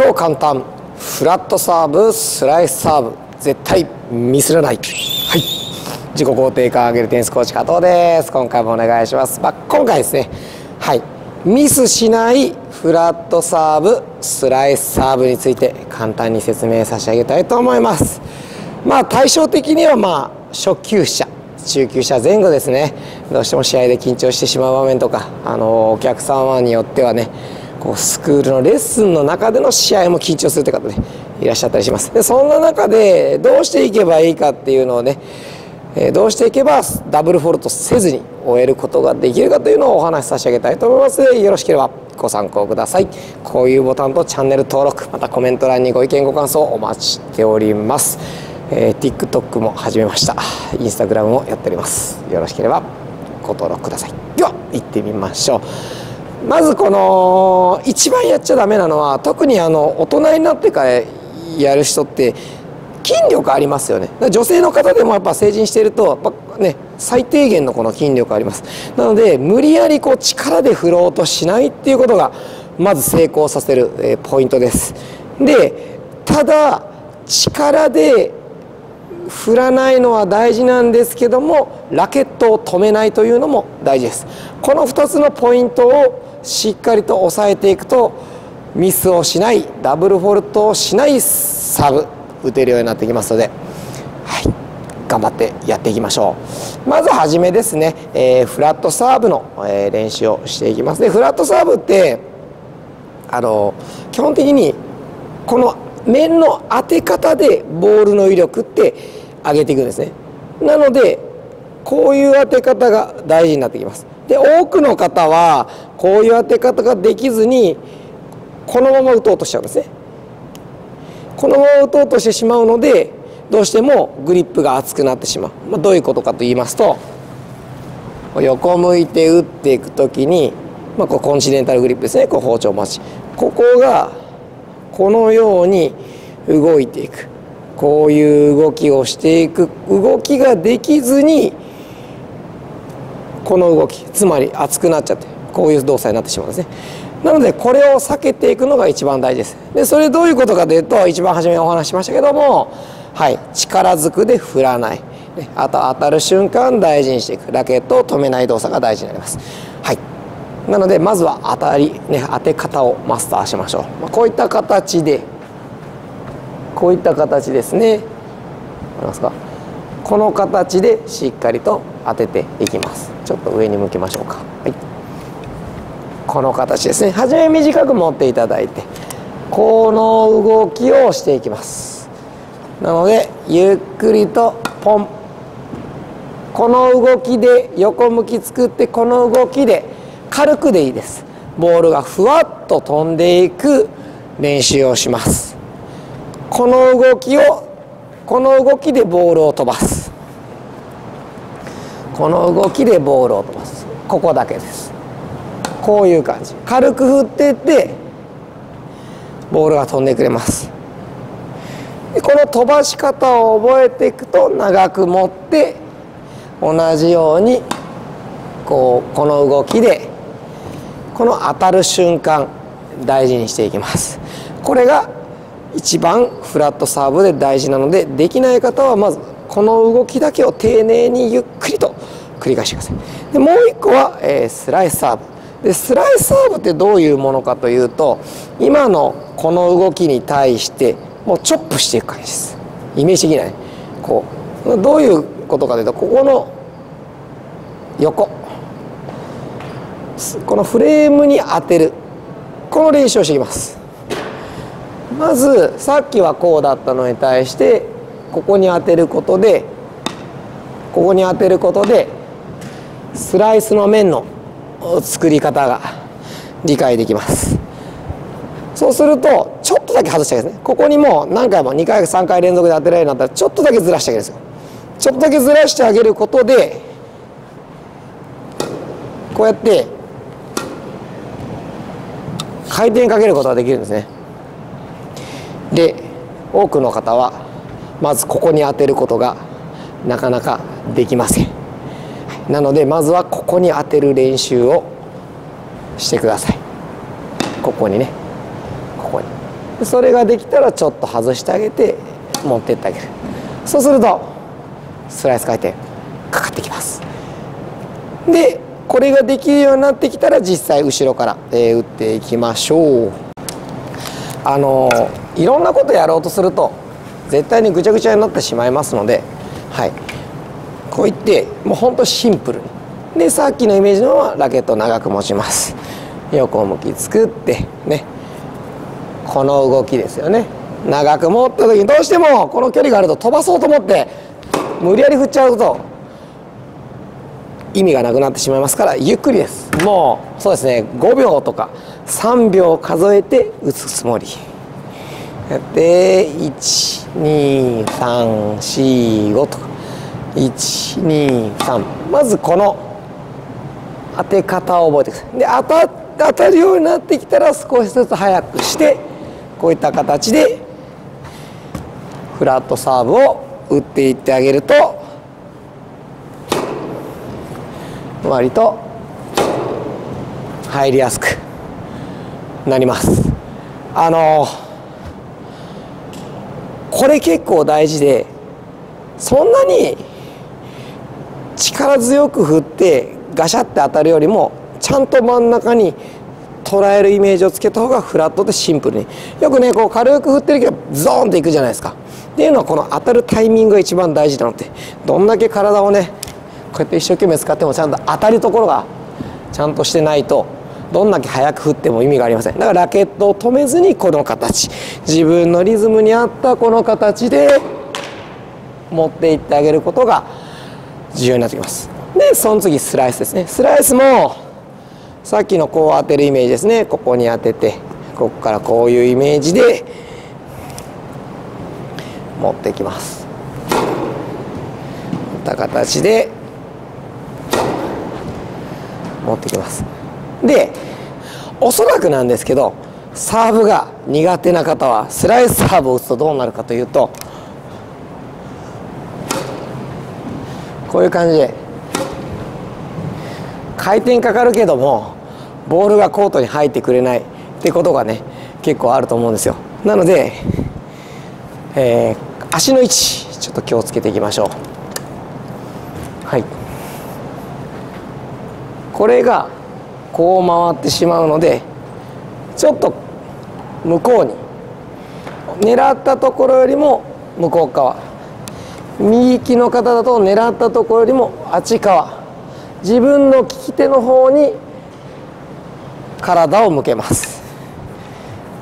超簡単フラットサーブ、スライスサーブ、絶対ミスらない。はい、自己肯定感を上げるテニスコーチ加藤です。今回もお願いします。今回ですね、ミスしないフラットサーブ、スライスサーブについて簡単に説明差し上げたいと思います。対照的には初級者中級者前後ですね、どうしても試合で緊張してしまう場面とか、お客様によってはね、スクールのレッスンの中での試合も緊張するという方ね、いらっしゃったりします。でそんな中でどうしていけばいいかっていうのをね、どうしていけばダブルフォールトせずに終えることができるかというのをお話し差し上げたいと思いますので、よろしければご参考ください。高評価ボタンとチャンネル登録、またコメント欄にご意見ご感想お待ちしております。TikTok も始めました。 Instagram もやっております。よろしければご登録ください。では行ってみましょう。まずこの一番やっちゃダメなのは、特に大人になってからやる人って筋力ありますよね。女性の方でもやっぱ成人しているとね、最低限のこの筋力あります。なので無理やり力で振ろうとしないっていうことがまず成功させるポイントです。でただ力で振らないのは大事なんですけども、ラケットを止めないというのも大事です。この2つのポイントをしっかりと抑えていくと、ミスをしないダブルフォールトをしないサーブ打てるようになってきますので、頑張ってやっていきましょう。まずはじめですね、フラットサーブの練習をしていきます。でフラットサーブって基本的にこの面の当て方でボールの威力って上げていくんですね。なのでこういう当て方が大事になってきます。で多くの方はこういう当て方ができずにこのまま打とうとしちゃうんですね。このまま打とうとしてしまうので、どうしてもグリップが厚くなってしまう。どういうことかと言いますと、横向いて打っていく時に、コンチネンタルグリップですね、包丁持ち、ここがこのように動いていく、こういう動きをしていく、動きができずにこの動き、つまり熱くなっちゃってこういう動作になってしまうんですね。なのでこれを避けていくのが一番大事です。でそれどういうことかというと、一番初めお話ししましたけども、力ずくで振らない、あと当たる瞬間大事にしていく、ラケットを止めない動作が大事になります。なのでまずは当て方をマスターしましょう。こういった形で、こういった形ですね、わかりますか、この形でしっかりと当てていきます。ちょっと上に向きましょうか。この形ですね。初め短く持っていただいて、この動きをしていきます。なのでゆっくりとポン、この動きで横向き作って、この動きで軽くでいいです、ボールがふわっと飛んでいく練習をします。この動きを、この動きでボールを飛ばす、この動きでボールを飛ばす、ここだけです。こういう感じ、軽く振っていってボールが飛んでくれます。でこの飛ばし方を覚えていくと、長く持って同じようにこの動きでこの当たる瞬間大事にしていきます。これが一番フラットサーブで大事なので、できない方はまずこの動きだけを丁寧にゆっくりと繰り返してください。でもう一個は、スライスサーブで、スライスサーブってどういうものかというと、今のこの動きに対してもうチョップしていく感じです。イメージ的などういうことかというと、ここの横、このフレームに当てる、この練習をしていきます。まずさっきはこうだったのに対して、ここに当てることで、ここに当てることでスライスの面の作り方が理解できます。そうするとちょっとだけ外したわけですね。ここにもう何回も2回3回連続で当てられるようになったら、ちょっとだけずらしてあげるんですよ。ちょっとだけずらしてあげることで、こうやって回転かけることができるんですね。で多くの方はまずここに当てることがなかなかできません。なのでまずはここに当てる練習をしてください。ここにね、ここにそれができたらちょっと外してあげて持ってってあげる。そうするとスライス回転かかってきます。でこれができるようになってきたら実際後ろから打っていきましょう。いろんなことやろうとすると絶対にぐちゃぐちゃになってしまいますので、はい、こういってもうほんとシンプルにでさっきのイメージのままラケットを長く持ちます。横向き作ってね、この動きですよね。長く持った時にどうしてもこの距離があると飛ばそうと思って無理やり振っちゃうと意味がなくなってしまいますから、ゆっくりです。もうそうですね、5秒とか3秒数えて打つつもりやって、12345とか123、まずこの当て方を覚えてください。で当たるようになってきたら少しずつ速くしてこういった形でフラットサーブを打っていってあげると割と入りやすくなります。これ結構大事で、そんなに力強く振ってガシャって当たるよりもちゃんと真ん中に捉えるイメージをつけた方がフラットでシンプルに、よくねこう軽く振ってるけどゾーンっていくじゃないですか。っていうのはこの当たるタイミングが一番大事なので、どんだけ体をねこうやって一生懸命使ってもちゃんと当たるところがちゃんとしてないとどんだけ速く振っても意味がありません。だからラケットを止めずにこの形、自分のリズムに合ったこの形で持っていってあげることが重要になってきます。でその次スライスですね。スライスもさっきのこう当てるイメージですね。ここに当ててここからこういうイメージで持ってきます。こういった形で持ってきます。でおそらくなんですけどサーブが苦手な方はスライスサーブを打つとどうなるかというと、こういう感じで回転かかるけどもボールがコートに入ってくれないってことがね結構あると思うんですよ。なので、足の位置ちょっと気をつけていきましょう。はい、これがこう回ってしまうのでちょっと向こうに狙ったところよりも向こう側、右利きの方だと狙ったところよりもあっち側、自分の利き手の方に体を向けます。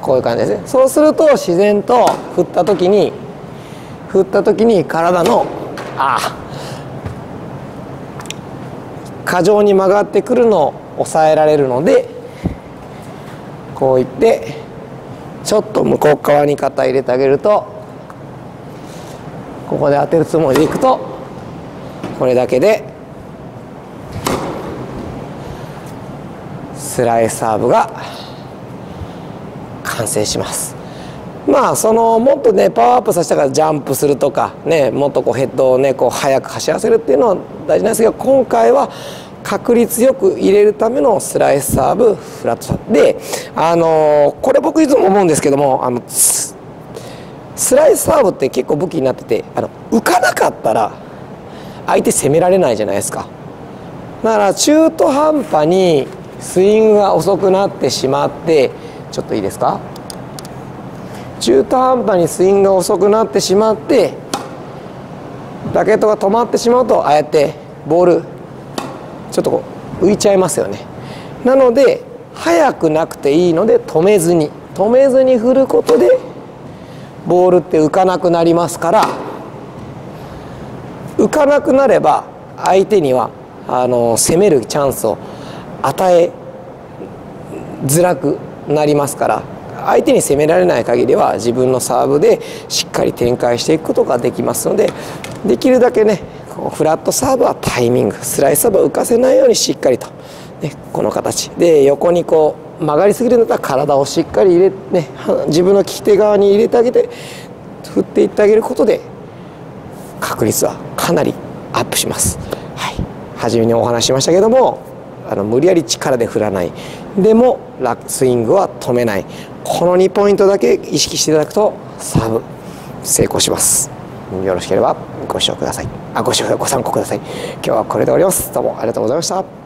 こういう感じですね。そうすると自然と振った時に体の過剰に曲がってくるのを抑えられるので、こういってちょっと向こう側に肩入れてあげると、ここで当てるつもりでいくとこれだけでスライスサーブが完成します。まあもっとねパワーアップさせたからジャンプするとかね、もっとこうヘッドをねこう速く走らせるっていうのは大事なんですけど、今回は確率よく入れるためのスライスサーブ、フラットサーブで、これ僕いつも思うんですけども、スライスサーブって結構武器になってて、浮かなかったら相手攻められないじゃないですか。だから中途半端にスイングが遅くなってしまって、ちょっといいですか、中途半端にスイングが遅くなってしまってラケットが止まってしまうと、ああやってボールちょっとこう浮いちゃいますよね。なので速くなくていいので止めずに振ることでボールって浮かなくなりますから、浮かなくなれば相手には攻めるチャンスを与えづらくなりますから、相手に攻められない限りは自分のサーブでしっかり展開していくことができますので、できるだけねこうフラットサーブはタイミング、スライスサーブは浮かせないようにしっかりと、ね、この形で横にこう曲がりすぎるんだったら体をしっかり入れ、ね、自分の利き手側に入れてあげて振っていってあげることで確率はかなりアップします。はい、初めにお話しましたけども無理やり力で振らない、でもスイングは止めない、この2ポイントだけ意識していただくとサーブ成功します。よろしければご視聴ください。ご参考ください。今日はこれで終わります。どうもありがとうございました。